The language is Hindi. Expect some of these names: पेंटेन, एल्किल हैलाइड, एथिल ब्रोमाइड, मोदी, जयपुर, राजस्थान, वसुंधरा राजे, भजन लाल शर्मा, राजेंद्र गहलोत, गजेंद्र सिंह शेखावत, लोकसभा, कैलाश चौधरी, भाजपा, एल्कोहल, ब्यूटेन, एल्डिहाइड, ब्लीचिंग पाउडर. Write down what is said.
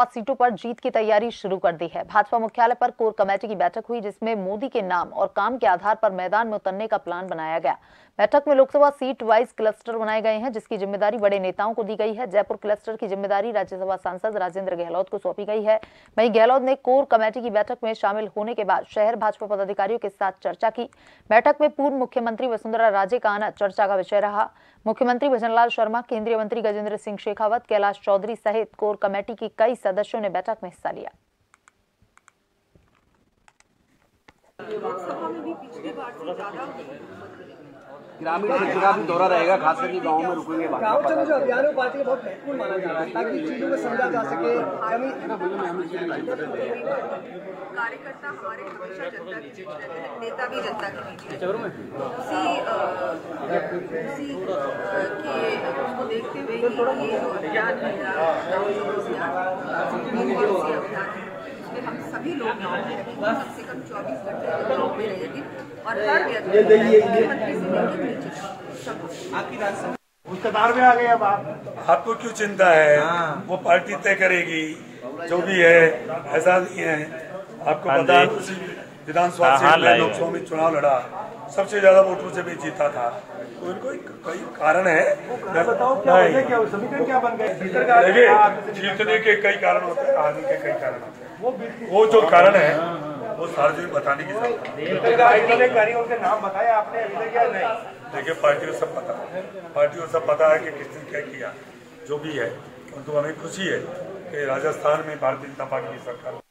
सीटों पर जीत की तैयारी शुरू कर दी है। भाजपा मुख्यालय पर कोर कमेटी की बैठक हुई, जिसमें मोदी के नाम और काम के आधार पर मैदान में उतरने का प्लान बनाया गया। बैठक में लोकसभा सीट वाइज क्लस्टर बनाए गए हैं, जिसकी जिम्मेदारी बड़े नेताओं को दी गई है। जयपुर क्लस्टर की जिम्मेदारी राज्यसभा सांसद राजेंद्र गहलोत को सौंपी गई है। वहीं गहलोत ने कोर कमेटी की बैठक में शामिल होने के बाद शहर भाजपा पदाधिकारियों के साथ चर्चा की। बैठक में पूर्व मुख्यमंत्री वसुंधरा राजे का आना चर्चा का विषय रहा। मुख्यमंत्री भजन लाल शर्मा, केंद्रीय मंत्री गजेंद्र सिंह शेखावत, कैलाश चौधरी सहित कोर कमेटी की कई सदस्यों ने बैठक में हिस्सा लिया। ग्रामीण दौरा रहेगा, खासकर कि गाँव में रुकेंगे। गाँव चलो अभियान में पार्टी बहुत महत्वपूर्ण माना जा रहा है, ताकि चीजों को समझा जा सके। कार्यकर्ता हमारे हमेशा जनता के बीच रहते हैं, नेता भी जनता के बीच रहते हैं। उसी के उसको देखते हुए ये जो अभियान है, उसमें हम सभी लोग कम से कम 24 घंटे गाँव में रहेंगे और हर व्यक्ति रिश्तेदार में आ गए। अब आपको क्यों चिंता है? वो पार्टी तय करेगी, जो भी है ऐसा नहीं है। आपको पता है विधानसभा से लोकसभा में चुनाव लड़ा, सबसे ज्यादा वोटों से भी जीता था, तो इनको कई कारण है। बताओ क्या बन गए? जीतने के कई कारण होते हैं, हारने के कई कारण होते हैं। वो जो कारण है वो सार्वजनिक बताने की जरूरत। नाम बताया आपने अभी तक या नहीं? देखिए, पार्टी को सब पता है कि किसने क्या किया, जो भी है। परंतु हमें खुशी है कि राजस्थान में भारतीय जनता पार्टी की सरकार